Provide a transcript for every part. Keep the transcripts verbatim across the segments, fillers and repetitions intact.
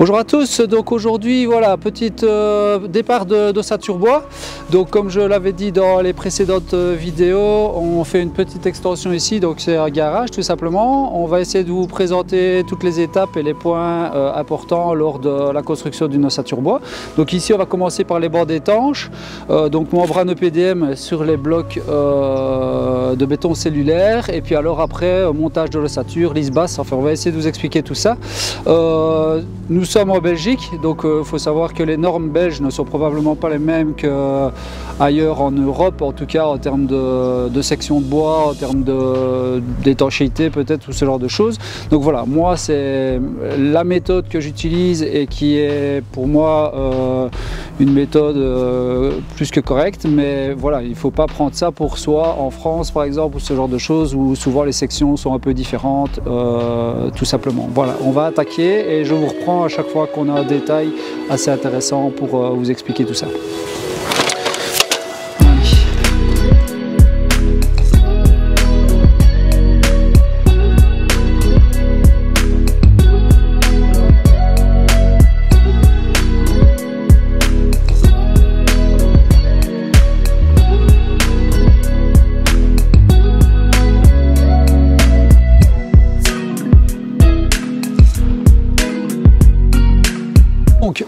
Bonjour à tous, donc aujourd'hui voilà petit euh, départ d'ossature bois. Donc comme je l'avais dit dans les précédentes vidéos, on fait une petite extension ici, donc c'est un garage tout simplement. On va essayer de vous présenter toutes les étapes et les points euh, importants lors de la construction d'une ossature bois. Donc ici on va commencer par les bandes étanches, euh, donc membrane E P D M sur les blocs euh, de béton cellulaire, et puis alors après montage de l'ossature, lisse basse, enfin on va essayer de vous expliquer tout ça. Euh, nous Nous sommes en Belgique, donc il euh, faut savoir que les normes belges ne sont probablement pas les mêmes qu'ailleurs en Europe, en tout cas en termes de, de section de bois, en termes d'étanchéité peut-être, ou ce genre de choses. Donc voilà, moi c'est la méthode que j'utilise et qui est pour moi euh, une méthode euh, plus que correcte, mais voilà, il ne faut pas prendre ça pour soi en France par exemple, ou ce genre de choses, où souvent les sections sont un peu différentes, euh, tout simplement. Voilà, on va attaquer et je vous reprends à chaque fois qu'on a un détail assez intéressant pour euh, vous expliquer tout ça.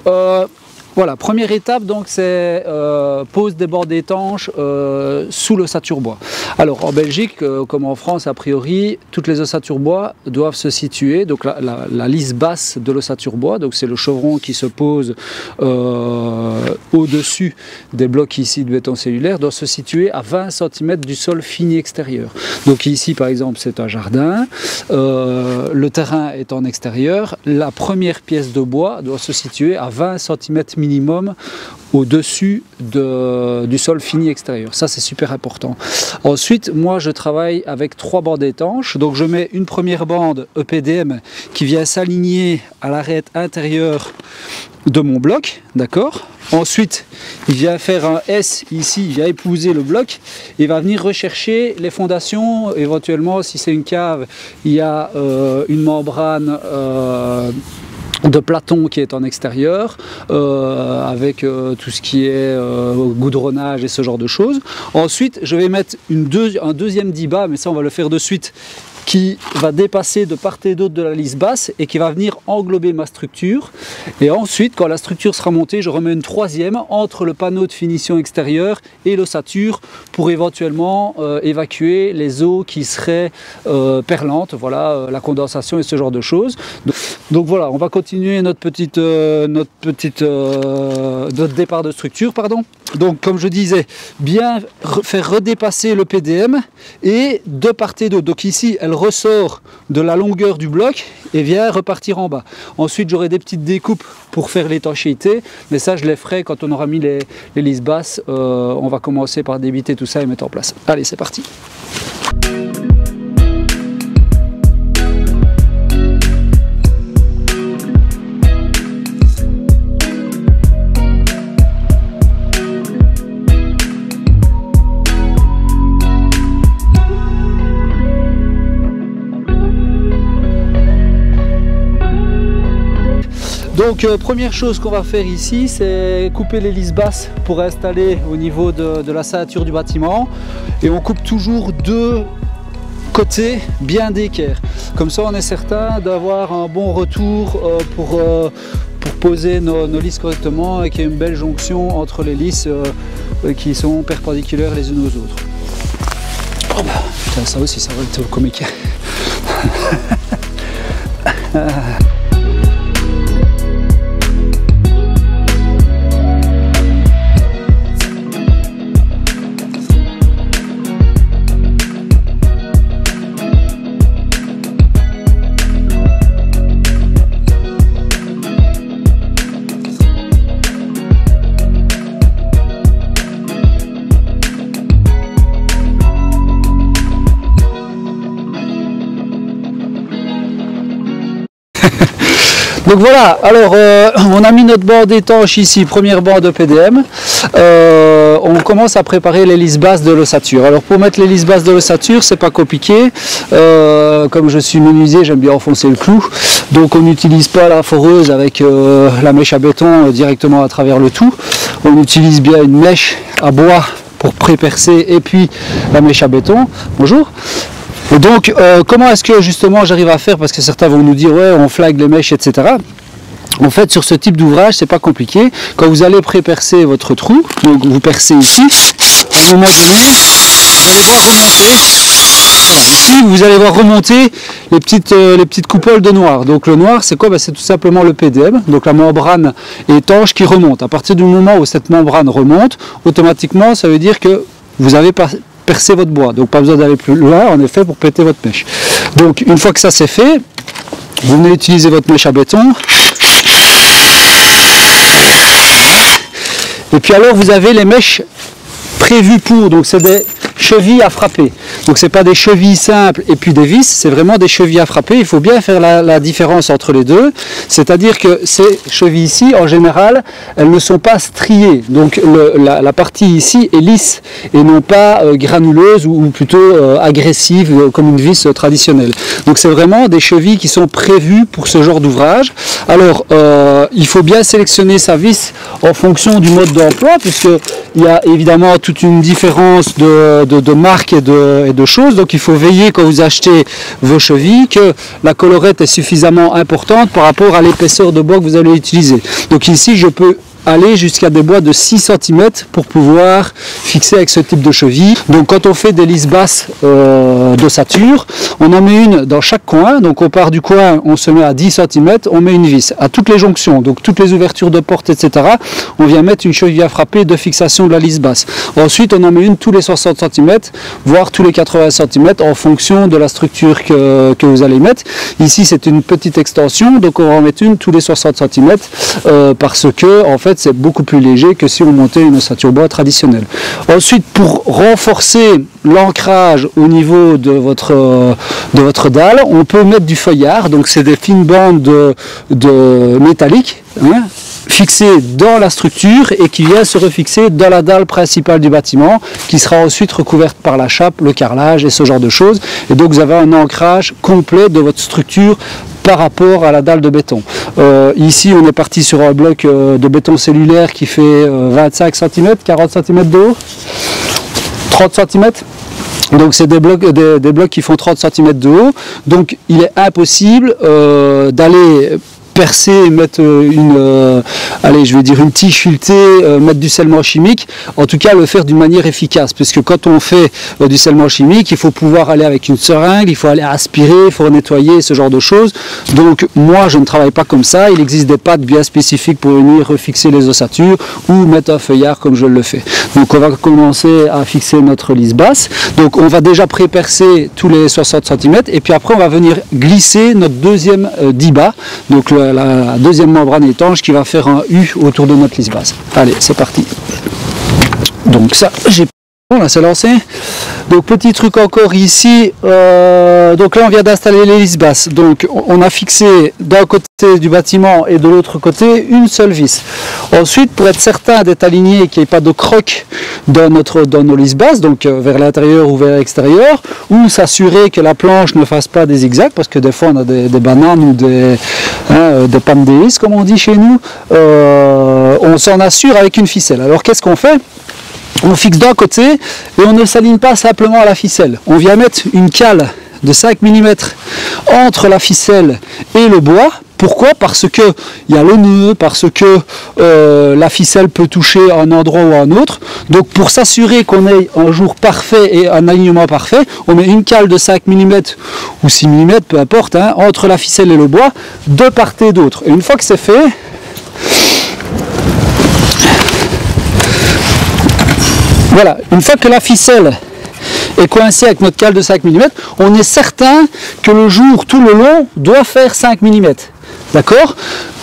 Euh, voilà, première étape, donc c'est euh, pose des bords étanches euh, sous l'ossature bois. Alors en Belgique, euh, comme en France a priori, toutes les ossatures bois doivent se situer, donc la, la, la lisse basse de l'ossature bois, donc c'est le chevron qui se pose euh, au-dessus des blocs ici de béton cellulaire, doit se situer à vingt centimètres du sol fini extérieur. Donc ici par exemple c'est un jardin, euh, le terrain est en extérieur, la première pièce de bois doit se situer à vingt centimètres minimum au-dessus de, du sol fini extérieur. Ça c'est super important. Ensuite, moi je travaille avec trois bandes étanches, donc je mets une première bande E P D M qui vient s'aligner à l'arête intérieure de mon bloc, d'accord. Ensuite, il vient faire un S ici, il vient épouser le bloc, et il va venir rechercher les fondations, éventuellement si c'est une cave, il y a euh, une membrane euh, de platon qui est en extérieur, euh, avec euh, tout ce qui est euh, goudronnage et ce genre de choses. Ensuite, je vais mettre une deux, un deuxième diba, mais ça on va le faire de suite, qui va dépasser de part et d'autre de la lisse basse et qui va venir englober ma structure. Et ensuite, quand la structure sera montée, je remets une troisième entre le panneau de finition extérieure et l'ossature pour éventuellement euh, évacuer les eaux qui seraient euh, perlantes, voilà, euh, la condensation et ce genre de choses. Donc, donc voilà, on va continuer notre petite, euh, notre petite, euh, notre départ de structure, pardon. Donc comme je disais, bien re faire redépasser le P D M et de part et d'autre. Donc ici, elle ressort de la longueur du bloc et vient repartir en bas. Ensuite, j'aurai des petites découpes pour faire l'étanchéité, mais ça je les ferai quand on aura mis les, les lisses basses. Euh, on va commencer par débiter tout ça et mettre en place. Allez, c'est parti. Donc euh, première chose qu'on va faire ici, c'est couper les lisses basses pour installer au niveau de, de la ceinture du bâtiment, et on coupe toujours deux côtés bien d'équerre. Comme ça on est certain d'avoir un bon retour euh, pour, euh, pour poser nos, nos lisses correctement et qu'il y ait une belle jonction entre les lisses euh, qui sont perpendiculaires les unes aux autres. Oh bah, putain, ça aussi ça va être comique. Donc voilà, alors euh, on a mis notre bande étanche ici, première bande E P D M. Euh, on commence à préparer l'hélice basse de l'ossature. Alors pour mettre l'hélice basse de l'ossature, c'est pas compliqué. Euh, comme je suis menuisier, j'aime bien enfoncer le clou. Donc on n'utilise pas la foreuse avec euh, la mèche à béton euh, directement à travers le tout. On utilise bien une mèche à bois pour pré-percer et puis la mèche à béton. Bonjour. Donc euh, comment est-ce que justement j'arrive à faire, parce que certains vont nous dire ouais on flague les mèches etc. En fait sur ce type d'ouvrage c'est pas compliqué. Quand vous allez pré-percer votre trou, donc vous percez ici, à un moment donné vous allez voir remonter, enfin, ici vous allez voir remonter les petites, euh, les petites coupoles de noir. Donc le noir c'est quoi? Ben, c'est tout simplement le P D M, donc la membrane étanche qui remonte. À partir du moment où cette membrane remonte, automatiquement ça veut dire que vous avez pas percer votre bois, donc pas besoin d'aller plus loin en effet pour péter votre mèche. Donc une fois que ça c'est fait, vous venez utiliser votre mèche à béton et puis alors vous avez les mèches prévues pour, donc c'est des chevilles à frapper. Donc c'est pas des chevilles simples et puis des vis, c'est vraiment des chevilles à frapper. Il faut bien faire la, la différence entre les deux, c'est à dire que ces chevilles ici en général elles ne sont pas striées, donc le, la, la partie ici est lisse et non pas euh, granuleuse ou, ou plutôt euh, agressive euh, comme une vis euh, traditionnelle. Donc c'est vraiment des chevilles qui sont prévues pour ce genre d'ouvrage. Alors euh, il faut bien sélectionner sa vis en fonction du mode d'emploi, puisque il y a évidemment toute une différence de, de, de marque et de, et de choses. Donc il faut veiller quand vous achetez vos chevilles que la colorette est suffisamment importante par rapport à l'épaisseur de bois que vous allez utiliser. Donc ici je peux aller jusqu'à des bois de six centimètres pour pouvoir fixer avec ce type de cheville. Donc quand on fait des lisses basses euh, d'ossature, on en met une dans chaque coin. Donc on part du coin, on se met à dix centimètres, on met une vis à toutes les jonctions, donc toutes les ouvertures de porte etc. On vient mettre une cheville à frapper de fixation de la lisse basse. Ensuite on en met une tous les soixante centimètres voire tous les quatre-vingts centimètres en fonction de la structure que, que vous allez mettre. Ici c'est une petite extension, donc on va en mettre une tous les soixante centimètres euh, parce que en fait c'est beaucoup plus léger que si on montait une ossature bois traditionnelle. Ensuite, pour renforcer l'ancrage au niveau de votre, de votre dalle, on peut mettre du feuillard, donc c'est des fines bandes de, de métalliques hein, fixées dans la structure et qui vient se refixer dans la dalle principale du bâtiment, qui sera ensuite recouverte par la chape, le carrelage et ce genre de choses. Et donc vous avez un ancrage complet de votre structure par rapport à la dalle de béton. Euh, ici on est parti sur un bloc euh, de béton cellulaire qui fait euh, vingt-cinq centimètres, quarante centimètres de haut, trente centimètres. Donc c'est des blocs, des, des blocs qui font trente centimètres de haut. Donc il est impossible euh, d'aller percer et mettre une euh, allez je vais dire une tige filetée, euh, mettre du scellement chimique, en tout cas le faire d'une manière efficace, puisque quand on fait euh, du scellement chimique il faut pouvoir aller avec une seringue, il faut aller aspirer, il faut nettoyer, ce genre de choses. Donc moi je ne travaille pas comme ça, il existe des pattes bien spécifiques pour venir refixer les ossatures ou mettre un feuillard comme je le fais. Donc on va commencer à fixer notre lisse basse, donc on va déjà pré-percer tous les soixante centimètres et puis après on va venir glisser notre deuxième euh, diba, donc le la deuxième membrane étanche qui va faire un U autour de notre lisse basse. Allez, c'est parti. Donc ça, j'ai... Bon, là, c'est lancé. Donc petit truc encore ici. Euh, donc là, on vient d'installer les lisses basses. Donc on a fixé d'un côté du bâtiment et de l'autre côté une seule vis. Ensuite, pour être certain d'être aligné, qu'il n'y ait pas de croc dans notre dans nos lisses basses, donc euh, vers l'intérieur ou vers l'extérieur, ou s'assurer que la planche ne fasse pas des zigzags, parce que des fois on a des, des bananes ou des hein, des pommes de hisse, comme on dit chez nous. Euh, on s'en assure avec une ficelle. Alors qu'est-ce qu'on fait? On fixe d'un côté et on ne s'aligne pas simplement à la ficelle. On vient mettre une cale de cinq millimètres entre la ficelle et le bois. Pourquoi? Parce que il y a le nœud, parce que euh, la ficelle peut toucher un endroit ou un autre. Donc pour s'assurer qu'on ait un jour parfait et un alignement parfait, on met une cale de cinq millimètres ou six millimètres, peu importe, hein, entre la ficelle et le bois, de part et d'autre. Et une fois que c'est fait... Voilà, une fois que la ficelle est coincée avec notre cale de cinq millimètres, on est certain que le jour, tout le long, doit faire cinq millimètres. D'accord ?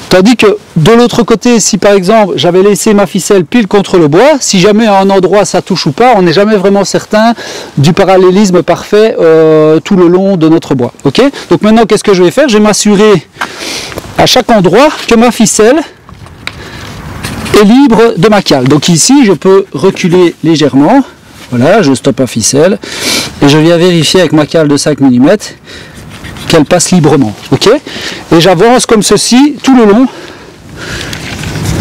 Tandis que de l'autre côté, si par exemple j'avais laissé ma ficelle pile contre le bois, si jamais à un endroit ça touche ou pas, on n'est jamais vraiment certain du parallélisme parfait euh, tout le long de notre bois. Okay ? Donc maintenant, qu'est-ce que je vais faire ? Je vais m'assurer à chaque endroit que ma ficelle est libre de ma cale. Donc ici, je peux reculer légèrement. Voilà, je stoppe ma ficelle et je viens vérifier avec ma cale de cinq millimètres qu'elle passe librement. Ok, et j'avance comme ceci tout le long.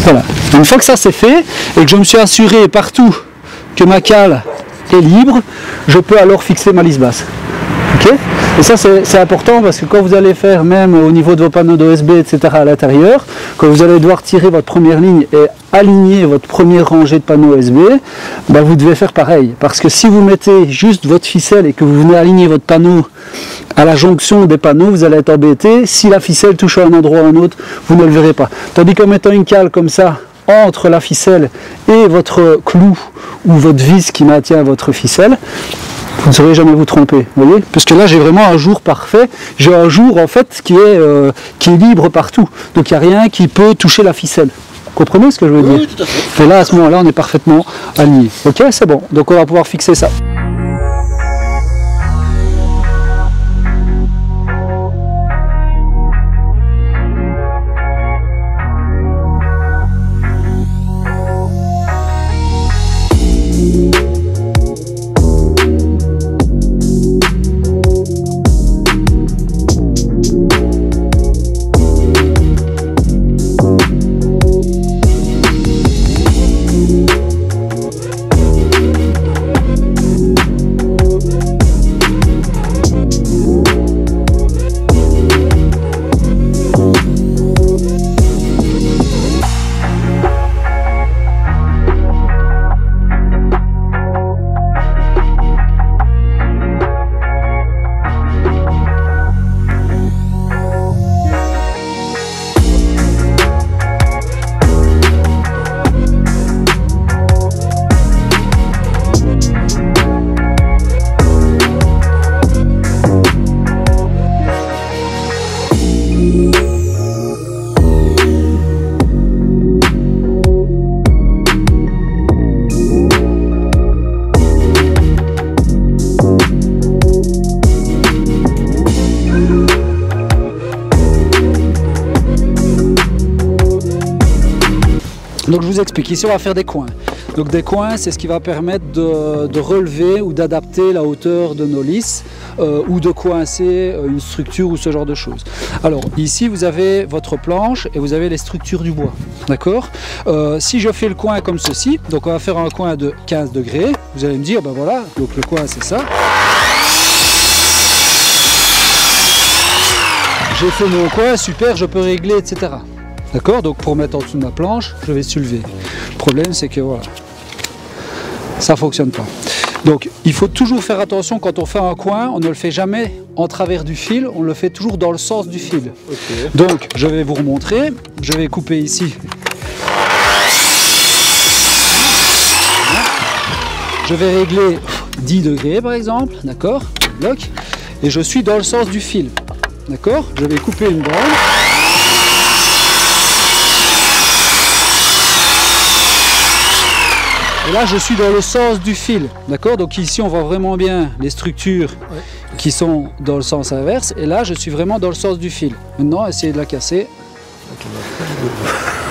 Voilà. Une fois que ça c'est fait et que je me suis assuré partout que ma cale est libre, je peux alors fixer ma lisse basse. Okay, et ça c'est important parce que quand vous allez faire même au niveau de vos panneaux d'O S B, et cetera à l'intérieur, quand vous allez devoir tirer votre première ligne et aligner votre première rangée de panneaux O S B, ben vous devez faire pareil. Parce que si vous mettez juste votre ficelle et que vous venez aligner votre panneau à la jonction des panneaux, vous allez être embêté. Si la ficelle touche à un endroit ou à un autre, vous ne le verrez pas. Tandis qu'en mettant une cale comme ça entre la ficelle et votre clou ou votre vis qui maintient votre ficelle, vous ne saurez jamais vous tromper, vous voyez, parce que là j'ai vraiment un jour parfait, j'ai un jour en fait qui est, euh, qui est libre partout, donc il n'y a rien qui peut toucher la ficelle, vous comprenez ce que je veux dire? Oui, tout à fait. Et là à ce moment là on est parfaitement aligné, ok, c'est bon, donc on va pouvoir fixer ça. Donc je vous explique, ici on va faire des coins. Donc des coins, c'est ce qui va permettre de, de relever ou d'adapter la hauteur de nos lisses euh, ou de coincer une structure ou ce genre de choses. Alors ici vous avez votre planche et vous avez les structures du bois, d'accord? euh, Si je fais le coin comme ceci, donc on va faire un coin de quinze degrés, vous allez me dire, ben voilà, donc le coin c'est ça. J'ai fait mon coin, super, je peux régler, et cetera. D'accord, donc pour mettre en dessous de ma planche, je vais soulever. Le problème, c'est que voilà, ça ne fonctionne pas. Donc il faut toujours faire attention quand on fait un coin, on ne le fait jamais en travers du fil, on le fait toujours dans le sens du fil. Okay. Donc je vais vous remontrer, je vais couper ici. Je vais régler dix degrés par exemple, d'accord, bloc, et je suis dans le sens du fil. D'accord, je vais couper une branche. Et là, je suis dans le sens du fil, d'accord? Donc ici, on voit vraiment bien les structures ouais. qui sont dans le sens inverse. Et là, je suis vraiment dans le sens du fil. Maintenant, essayez de la casser.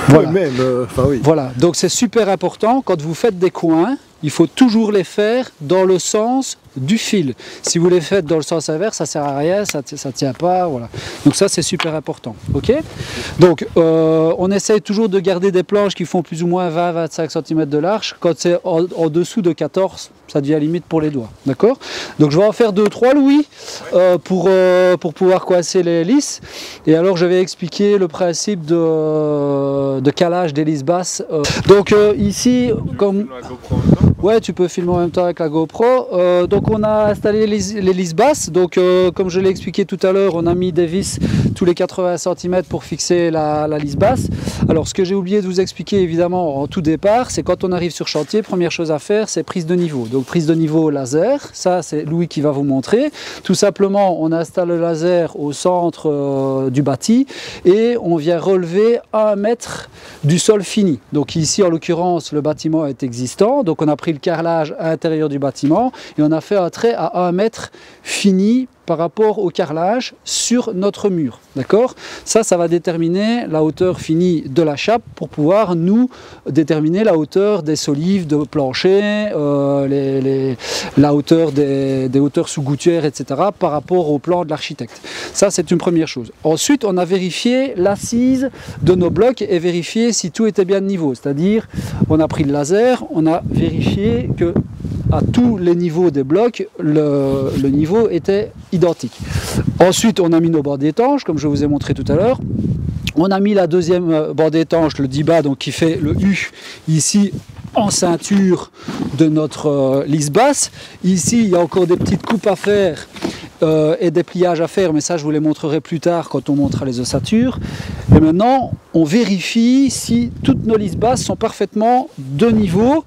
Voilà. Oui, même, euh, enfin, oui. Voilà. Donc c'est super important, quand vous faites des coins, il faut toujours les faire dans le sens du fil. Si vous les faites dans le sens inverse, ça sert à rien, ça ne tient pas, voilà. Donc ça, c'est super important, ok? Donc, euh, on essaye toujours de garder des planches qui font plus ou moins vingt à vingt-cinq centimètres de large. Quand c'est en, en dessous de quatorze, ça devient limite pour les doigts, d'accord? Donc je vais en faire deux trois, Louis, euh, pour, euh, pour pouvoir coincer les lisses. Et alors, je vais expliquer le principe de, de calage des lisses basses. Euh. Donc euh, ici, comme... Ouais, tu peux filmer en même temps avec la GoPro. Euh, donc on a installé les, les lisses basses. Donc euh, comme je l'ai expliqué tout à l'heure, on a mis des vis tous les quatre-vingts centimètres pour fixer la, la lisse basse. Alors ce que j'ai oublié de vous expliquer évidemment en tout départ, c'est quand on arrive sur chantier, première chose à faire, c'est prise de niveau. Donc prise de niveau laser, ça c'est Louis qui va vous montrer. Tout simplement, on installe le laser au centre euh, du bâti et on vient relever un mètre du sol fini. Donc ici en l'occurrence, le bâtiment est existant, donc on a pris le carrelage à l'intérieur du bâtiment et on a fait un trait à un mètre fini par rapport au carrelage sur notre mur. D'accord ? Ça, ça va déterminer la hauteur finie de la chape pour pouvoir nous déterminer la hauteur des solives de plancher, euh, les, les, la hauteur des, des hauteurs sous gouttière, et cetera par rapport au plan de l'architecte. Ça, c'est une première chose. Ensuite, on a vérifié l'assise de nos blocs et vérifié si tout était bien de niveau. C'est-à-dire, on a pris le laser, on a vérifié que à tous les niveaux des blocs, le, le niveau était identique. Ensuite, on a mis nos bords d'étanche, comme je vous ai montré tout à l'heure. On a mis la deuxième bande étanche, le D I B A, donc qui fait le U, ici en ceinture de notre euh, lisse basse. Ici, il y a encore des petites coupes à faire euh, et des pliages à faire, mais ça, je vous les montrerai plus tard quand on montrera les ossatures. Et maintenant, on vérifie si toutes nos lisses basses sont parfaitement de niveau.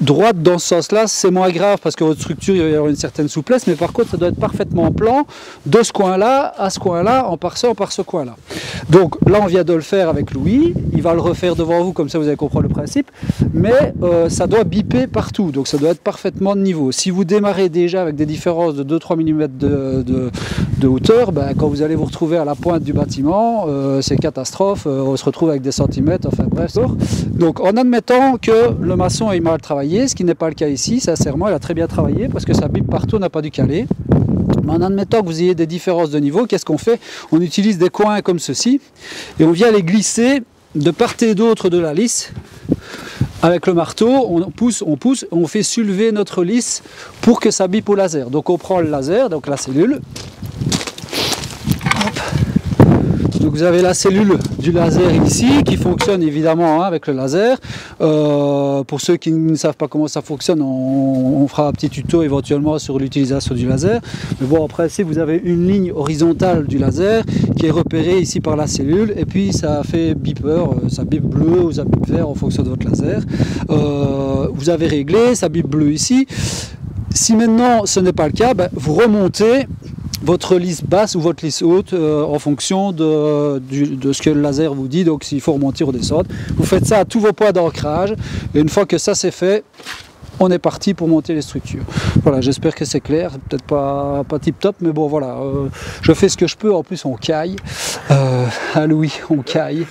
Droite dans ce sens-là, c'est moins grave parce que votre structure, il va y avoir une certaine souplesse, mais par contre, ça doit être parfaitement plan de ce coin-là à ce coin-là, en par ça, par ce coin-là. Donc là, on vient de le faire avec Louis, il va le refaire devant vous, comme ça vous allez comprendre le principe, mais euh, ça doit biper partout, donc ça doit être parfaitement de niveau. Si vous démarrez déjà avec des différences de deux à trois millimètres de, de, de hauteur, ben, quand vous allez vous retrouver à la pointe du bâtiment, euh, c'est catastrophe, euh, on se retrouve avec des centimètres, enfin bref. Donc en admettant que le maçon ait mal travaillé, ce qui n'est pas le cas ici, sincèrement, il a très bien travaillé parce que ça bipe partout, on n'a pas dû caler. Mais en admettant que vous ayez des différences de niveau, qu'est-ce qu'on fait? On utilise des coins comme ceci et on vient les glisser de part et d'autre de la lisse. Avec le marteau, on pousse, on pousse, on fait soulever notre lisse pour que ça bipe au laser. Donc on prend le laser, donc la cellule. Donc vous avez la cellule du laser ici qui fonctionne évidemment hein, avec le laser. Euh, pour ceux qui ne savent pas comment ça fonctionne, on, on fera un petit tuto éventuellement sur l'utilisation du laser. Mais bon, en principe, vous avez une ligne horizontale du laser qui est repérée ici par la cellule. Et puis ça fait beeper, ça bip bleu ou ça bip vert en fonction de votre laser. Euh, vous avez réglé, ça bip bleu ici. Si maintenant ce n'est pas le cas, ben, vous remontez votre lisse basse ou votre lisse haute euh, en fonction de, du, de ce que le laser vous dit, donc s'il faut remonter ou descendre. Vous faites ça à tous vos points d'ancrage et une fois que ça c'est fait, on est parti pour monter les structures. Voilà, j'espère que c'est clair, peut-être pas, pas tip top, mais bon voilà, euh, je fais ce que je peux, en plus on caille, euh, à Louis on caille,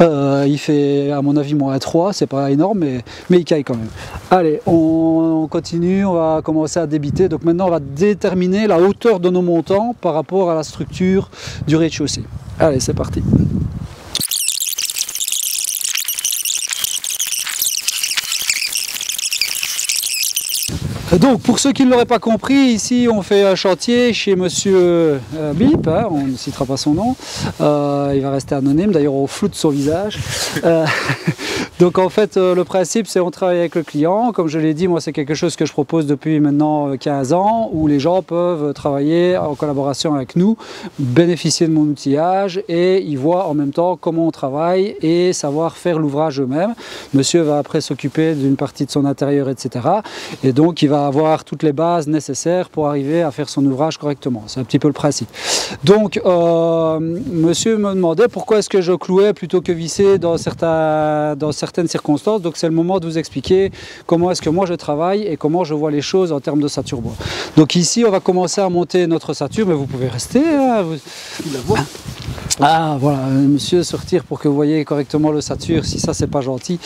euh, il fait à mon avis moins trois, c'est pas énorme, mais, mais il caille quand même. Allez, on, on continue, on va commencer à débiter, donc maintenant on va déterminer la hauteur de nos montants par rapport à la structure du rez-de-chaussée. Allez, c'est parti. Donc pour ceux qui ne l'auraient pas compris, ici on fait un chantier chez monsieur euh, Bip, hein, on ne citera pas son nom, euh, il va rester anonyme, d'ailleurs on floute son visage. Euh, donc en fait euh, le principe c'est on travaille avec le client, comme je l'ai dit, moi c'est quelque chose que je propose depuis maintenant quinze ans, où les gens peuvent travailler en collaboration avec nous, bénéficier de mon outillage et ils voient en même temps comment on travaille et savoir faire l'ouvrage eux-mêmes. Monsieur va après s'occuper d'une partie de son intérieur, et cetera. Et donc il va avoir toutes les bases nécessaires pour arriver à faire son ouvrage correctement. C'est un petit peu le principe. Donc, euh, monsieur me demandait pourquoi est-ce que je clouais plutôt que visser dans, certains, dans certaines circonstances. Donc, c'est le moment de vous expliquer comment est-ce que moi je travaille et comment je vois les choses en termes de sature bois. Donc ici, on va commencer à monter notre sature, mais vous pouvez rester. Hein, vous... La voix. Ah, voilà, monsieur, sortir pour que vous voyez correctement le sature, si ça, c'est pas gentil.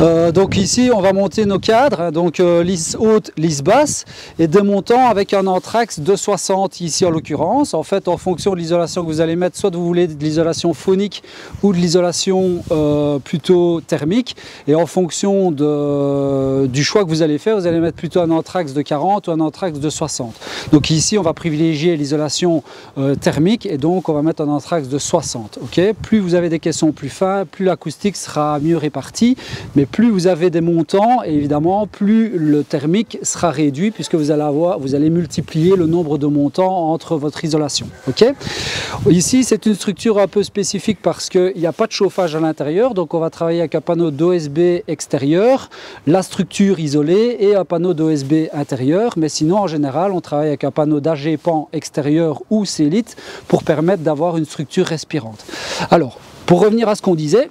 Euh, donc ici, on va monter nos cadres, hein, donc euh, lisse haute, lisse basse et des montants avec un anthrax de soixante ici en l'occurrence. En fait, en fonction de l'isolation que vous allez mettre, soit vous voulez de l'isolation phonique ou de l'isolation euh, plutôt thermique. Et en fonction de, du choix que vous allez faire, vous allez mettre plutôt un anthrax de quarante ou un anthrax de soixante. Donc ici, on va privilégier l'isolation euh, thermique et donc on va mettre un anthrax de soixante. Okay, plus vous avez des caissons plus fins, plus l'acoustique sera mieux répartie, mais plus vous avez des montants, et évidemment, plus le thermique sera réduit puisque vous allez avoir, vous allez multiplier le nombre de montants entre votre isolation. Ok. Ici, c'est une structure un peu spécifique parce qu'il n'y a pas de chauffage à l'intérieur, donc on va travailler avec un panneau d'O S B extérieur, la structure isolée et un panneau d'O S B intérieur. Mais sinon, en général, on travaille avec un panneau d'A G P A N extérieur ou cellite pour permettre d'avoir une structure respirante. Alors, pour revenir à ce qu'on disait.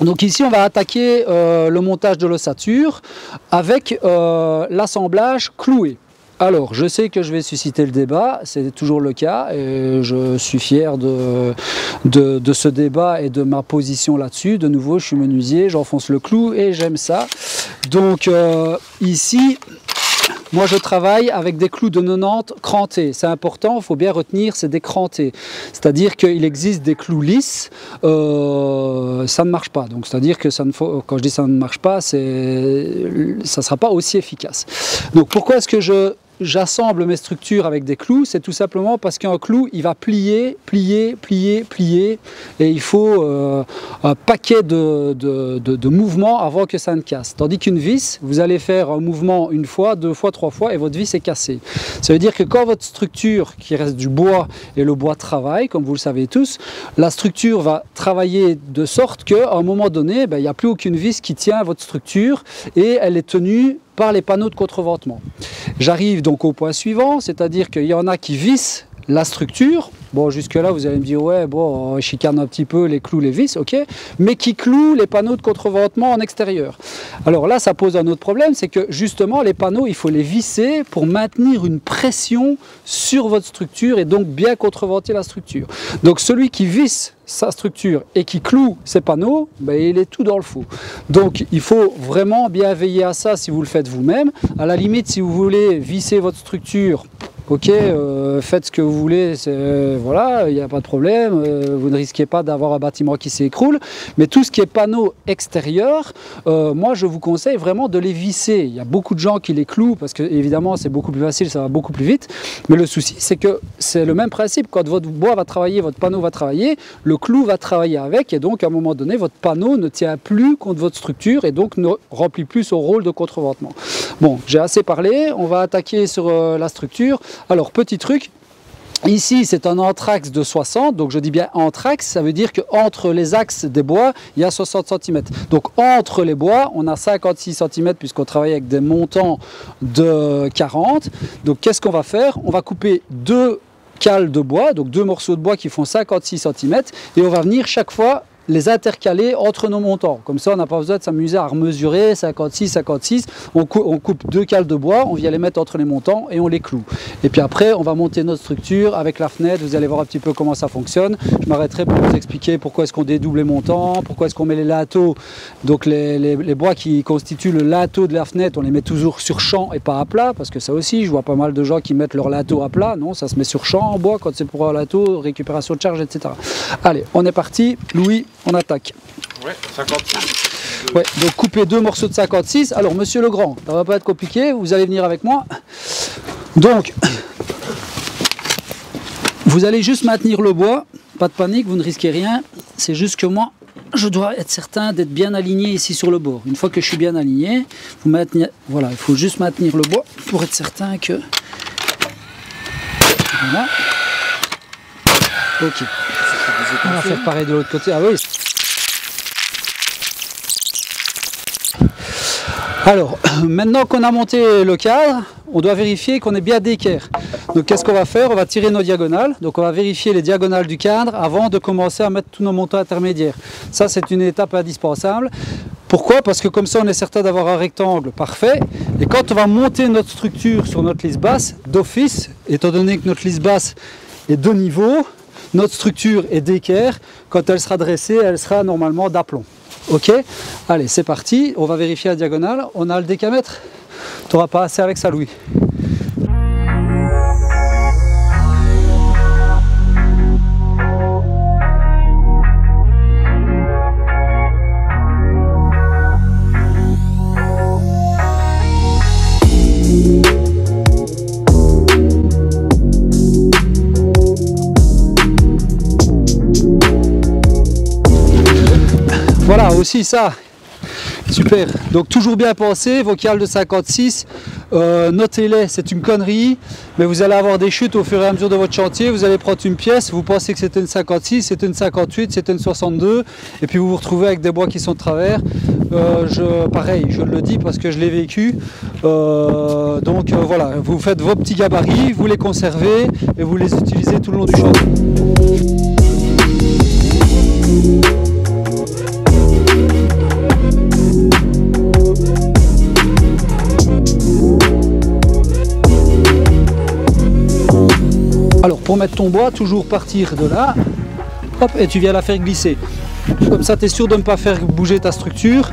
Donc ici, on va attaquer euh, le montage de l'ossature avec euh, l'assemblage cloué. Alors, je sais que je vais susciter le débat, c'est toujours le cas, et je suis fier de, de, de ce débat et de ma position là-dessus. De nouveau, je suis menuisier, j'enfonce le clou et j'aime ça. Donc euh, ici, moi je travaille avec des clous de quatre-vingt-dix crantés. C'est important, il faut bien retenir, c'est des crantés. C'est-à-dire qu'il existe des clous lisses, euh, ça ne marche pas. Donc c'est-à-dire que ça ne faut, quand je dis ça ne marche pas, ça ne sera pas aussi efficace. Donc pourquoi est-ce que je... j'assemble mes structures avec des clous? C'est tout simplement parce qu'un clou, il va plier, plier, plier, plier, et il faut euh, un paquet de, de, de, de mouvements avant que ça ne casse. Tandis qu'une vis, vous allez faire un mouvement une fois, deux fois, trois fois, et votre vis est cassée. Ça veut dire que quand votre structure, qui reste du bois, et le bois travaille, comme vous le savez tous, la structure va travailler de sorte qu'à un moment donné, ben, il n'y a plus aucune vis qui tient votre structure, et elle est tenue par les panneaux de contreventement. J'arrive donc au point suivant, c'est-à-dire qu'il y en a qui vissent la structure. Bon, jusque-là, vous allez me dire, ouais, bon, on chicane un petit peu les clous, les vis, ok, mais qui clouent les panneaux de contreventement en extérieur. Alors là, ça pose un autre problème, c'est que justement, les panneaux, il faut les visser pour maintenir une pression sur votre structure et donc bien contreventer la structure. Donc celui qui visse sa structure et qui cloue ses panneaux, ben, il est tout dans le faux. Donc il faut vraiment bien veiller à ça si vous le faites vous-même. À la limite, si vous voulez visser votre structure, ok, euh, faites ce que vous voulez, euh, voilà, il n'y a pas de problème, euh, vous ne risquez pas d'avoir un bâtiment qui s'écroule, mais tout ce qui est panneaux extérieurs, euh, moi je vous conseille vraiment de les visser. Il y a beaucoup de gens qui les clouent parce que évidemment c'est beaucoup plus facile, ça va beaucoup plus vite, mais le souci c'est que c'est le même principe, quand votre bois va travailler, votre panneau va travailler, le clou va travailler avec, et donc à un moment donné votre panneau ne tient plus contre votre structure et donc ne remplit plus son rôle de contreventement. Bon, j'ai assez parlé, on va attaquer sur euh, la structure. Alors, petit truc, ici c'est un anthrax de soixante, donc je dis bien anthrax, ça veut dire qu'entre les axes des bois, il y a soixante centimètres. Donc entre les bois, on a cinquante-six centimètres puisqu'on travaille avec des montants de quarante. Donc qu'est-ce qu'on va faire? On va couper deux cales de bois, donc deux morceaux de bois qui font cinquante-six centimètres, et on va venir chaque fois les intercaler entre nos montants. Comme ça, on n'a pas besoin de s'amuser à remesurer cinquante-six, cinquante-six. On, cou on coupe deux cales de bois, on vient les mettre entre les montants et on les cloue. Et puis après, on va monter notre structure avec la fenêtre. Vous allez voir un petit peu comment ça fonctionne. Je m'arrêterai pour vous expliquer pourquoi est-ce qu'on dédouble les montants, pourquoi est-ce qu'on met les linteaux. Donc les, les, les bois qui constituent le linteau de la fenêtre, on les met toujours sur champ et pas à plat, parce que ça aussi, je vois pas mal de gens qui mettent leur linteau à plat. Non, ça se met sur champ en bois quand c'est pour un linteau, récupération de charge, et cetera. Allez, on est parti. Louis, on attaque. Ouais, cinquante-six. Ouais, donc couper deux morceaux de cinquante-six. Alors, monsieur Legrand, ça va pas être compliqué, vous allez venir avec moi. Donc, vous allez juste maintenir le bois, pas de panique, vous ne risquez rien. C'est juste que moi, je dois être certain d'être bien aligné ici sur le bord. Une fois que je suis bien aligné, vous maintenez, voilà, il faut juste maintenir le bois pour être certain que... Voilà. Ok. On va faire pareil de l'autre côté. Ah oui. Alors, maintenant qu'on a monté le cadre, on doit vérifier qu'on est bien d'équerre. Donc qu'est-ce qu'on va faire? On va tirer nos diagonales. Donc on va vérifier les diagonales du cadre avant de commencer à mettre tous nos montants intermédiaires. Ça, c'est une étape indispensable. Pourquoi? Parce que comme ça, on est certain d'avoir un rectangle parfait. Et quand on va monter notre structure sur notre lisse basse, d'office, étant donné que notre lisse basse est de niveau, notre structure est d'équerre, quand elle sera dressée, elle sera normalement d'aplomb. Ok? Allez, c'est parti, on va vérifier la diagonale. On a le décamètre. Tu n'auras pas assez avec ça, Louis. Voilà, aussi ça, super. Donc toujours bien pensé, vos cales de cinquante-six, euh, notez-les, c'est une connerie, mais vous allez avoir des chutes au fur et à mesure de votre chantier, vous allez prendre une pièce, vous pensez que c'était une cinquante-six, c'était une cinquante-huit, c'était une soixante-deux, et puis vous vous retrouvez avec des bois qui sont de travers. Euh, je, pareil, je le dis parce que je l'ai vécu. Euh, donc euh, voilà, vous faites vos petits gabarits, vous les conservez, et vous les utilisez tout le long du chantier. remettre ton bois, toujours partir de là, hop, et tu viens la faire glisser. Comme ça, tu es sûr de ne pas faire bouger ta structure.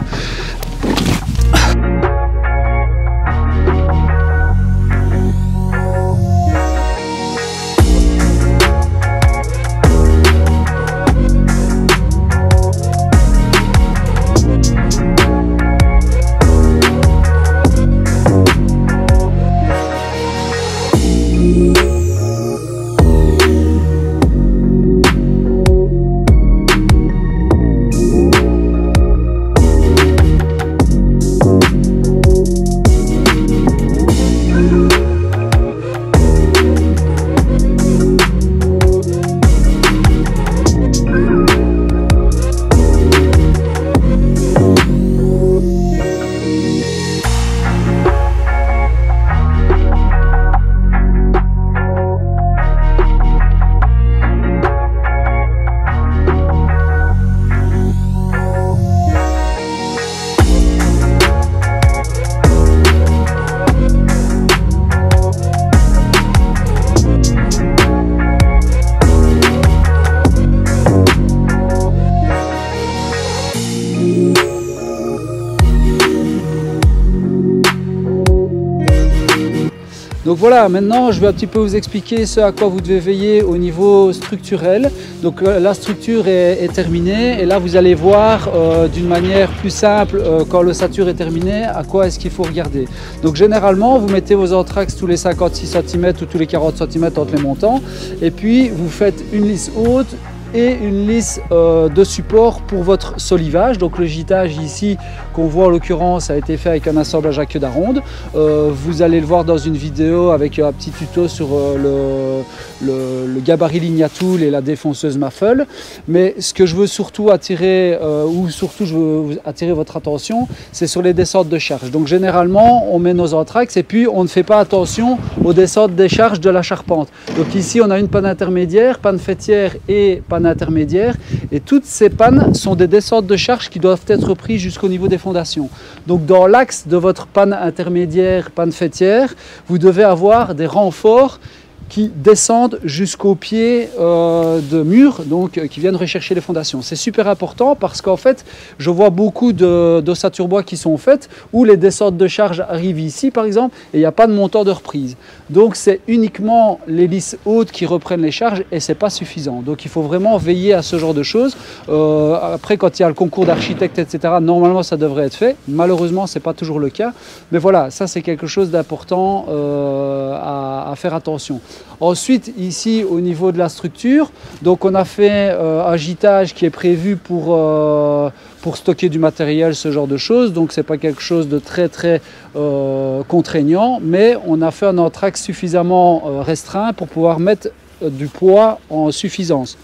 Donc voilà, maintenant je vais un petit peu vous expliquer ce à quoi vous devez veiller au niveau structurel. Donc la structure est, est terminée et là vous allez voir euh, d'une manière plus simple euh, quand l'ossature est terminée à quoi est-ce qu'il faut regarder. Donc généralement vous mettez vos entraxes tous les cinquante-six centimètres ou tous les quarante centimètres entre les montants et puis vous faites une lisse haute et une lisse euh, de support pour votre solivage. Donc le gitage ici qu'on voit en l'occurrence a été fait avec un assemblage à queue d'aronde. Euh, vous allez le voir dans une vidéo avec un petit tuto sur euh, le, le, le gabarit Lignatoul et la défonceuse Maffle. Mais ce que je veux surtout attirer euh, ou surtout je veux attirer votre attention, c'est sur les descentes de charge. Donc généralement on met nos entraxes et puis on ne fait pas attention aux descentes des charges de la charpente. Donc ici on a une panne intermédiaire, panne fêtière et panne intermédiaires, et toutes ces pannes sont des descentes de charge qui doivent être prises jusqu'au niveau des fondations. Donc dans l'axe de votre panne intermédiaire, panne fêtière, vous devez avoir des renforts qui descendent jusqu'au pied euh, de mur, donc euh, qui viennent rechercher les fondations. C'est super important parce qu'en fait, je vois beaucoup d'ossatures bois qui sont faites où les descentes de charge arrivent ici par exemple et il n'y a pas de montant de reprise. Donc c'est uniquement les lisses hautes qui reprennent les charges et c'est pas suffisant. Donc il faut vraiment veiller à ce genre de choses. Euh, après, quand il y a le concours d'architecte, et cetera, normalement ça devrait être fait. Malheureusement, c'est pas toujours le cas. Mais voilà, ça c'est quelque chose d'important euh, à, à faire attention. Ensuite, ici au niveau de la structure, donc on a fait euh, un gitage qui est prévu pour, euh, pour stocker du matériel, ce genre de choses. Donc c'est pas quelque chose de très très euh, contraignant, mais on a fait un entraxe suffisamment euh, restreint pour pouvoir mettre euh, du poids en suffisance.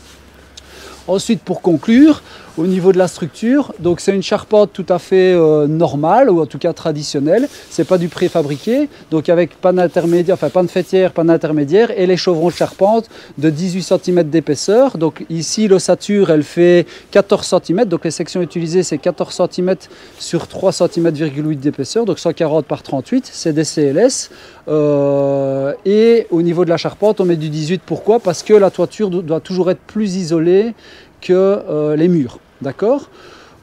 Ensuite, pour conclure, au niveau de la structure, donc c'est une charpente tout à fait euh, normale ou en tout cas traditionnelle. C'est pas du préfabriqué, donc avec panne intermédiaire, enfin panne fêtière, panne intermédiaire et les chevrons de charpente de dix-huit centimètres d'épaisseur. Donc ici l'ossature elle fait quatorze centimètres, donc les sections utilisées c'est quatorze centimètres sur trois virgule huit centimètres d'épaisseur, donc cent quarante par trente-huit, c'est des C L S. Euh, et au niveau de la charpente on met du dix-huit. Pourquoi? Parce que la toiture doit toujours être plus isolée que euh, les murs. D'accord?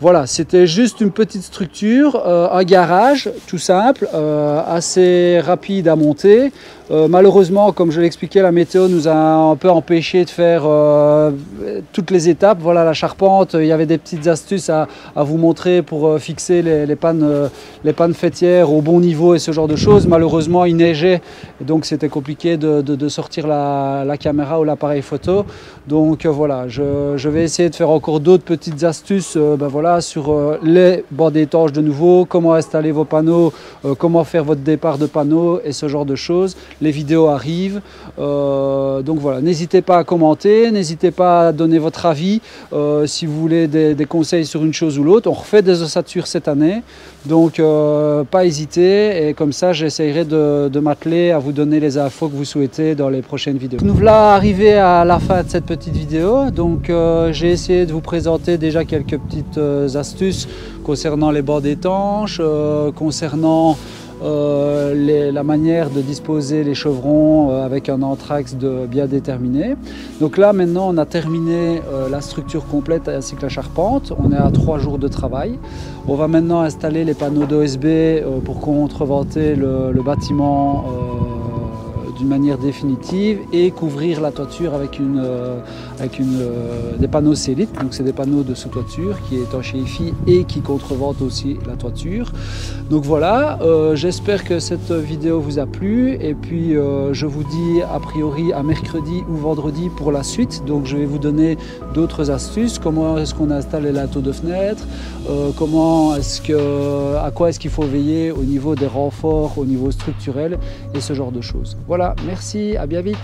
Voilà, c'était juste une petite structure, euh, un garage tout simple, euh, assez rapide à monter. Euh, malheureusement, comme je l'expliquais, la météo nous a un peu empêché de faire euh, toutes les étapes. Voilà, la charpente, il y avait des petites astuces à, à vous montrer pour euh, fixer les, les, pannes, euh, les pannes fêtières au bon niveau et ce genre de choses. Malheureusement, il neigeait, et donc c'était compliqué de, de, de sortir la, la caméra ou l'appareil photo. Donc euh, voilà, je, je vais essayer de faire encore d'autres petites astuces. Euh, ben, voilà, sur les bords d'étanche de nouveau, comment installer vos panneaux, euh, comment faire votre départ de panneaux et ce genre de choses. Les vidéos arrivent. Euh, donc voilà, n'hésitez pas à commenter, n'hésitez pas à donner votre avis. Euh, si vous voulez des, des conseils sur une chose ou l'autre, on refait des ossatures cette année. Donc euh, pas hésiter et comme ça j'essayerai de, de m'atteler à vous donner les infos que vous souhaitez dans les prochaines vidéos. Nous voilà arrivés à la fin de cette petite vidéo. Donc euh, j'ai essayé de vous présenter déjà quelques petites euh, astuces concernant les bords d'étanche, euh, concernant euh, les, la manière de disposer les chevrons euh, avec un anthrax de, bien déterminé. Donc là maintenant on a terminé euh, la structure complète ainsi que la charpente, on est à trois jours de travail. On va maintenant installer les panneaux d'O S B euh, pour contreventer le, le bâtiment euh, d'une manière définitive et couvrir la toiture avec, une, euh, avec une, euh, des panneaux sélites. Donc c'est des panneaux de sous-toiture qui étanchéifient et qui contreventent aussi la toiture. Donc voilà, euh, j'espère que cette vidéo vous a plu et puis euh, je vous dis a priori à mercredi ou vendredi pour la suite. Donc je vais vous donner d'autres astuces, comment est-ce qu'on installe les linteaux de fenêtre, euh, comment est-ce que, à quoi est-ce qu'il faut veiller au niveau des renforts, au niveau structurel et ce genre de choses. Voilà. Merci, à bien vite.